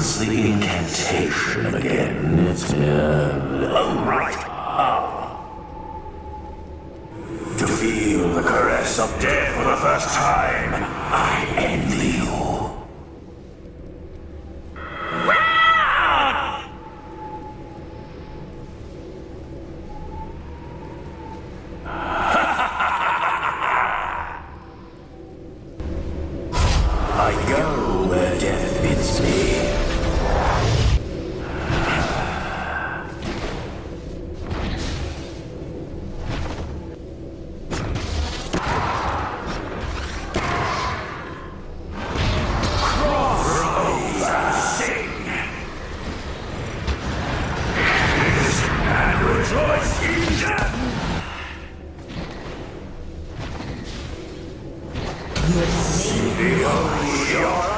pronounce the incantation again. It's oh, right. To feel the caress of death for the first time, I envy you. The only